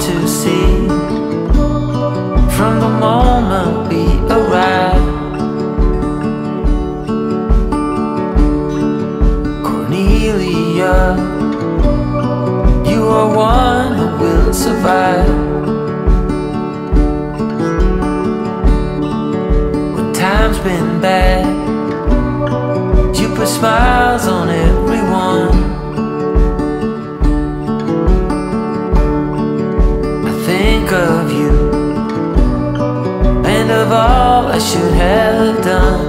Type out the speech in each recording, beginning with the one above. to see. From the moment we arrive, Cornelia, you are one who will survive. When time's been bad, you put smiles on everyone. Of you and of all I should have done.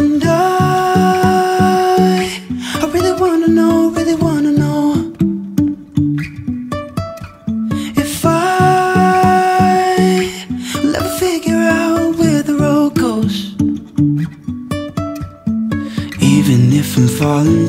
And I really wanna know, really wanna know, if I'll ever figure out where the road goes. Even if I'm falling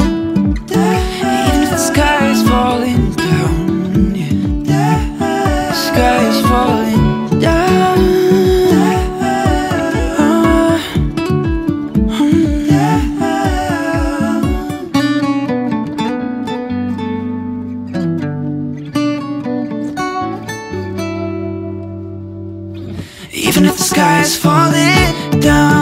even if the sky is falling down, the sky is falling down. sky's falling down.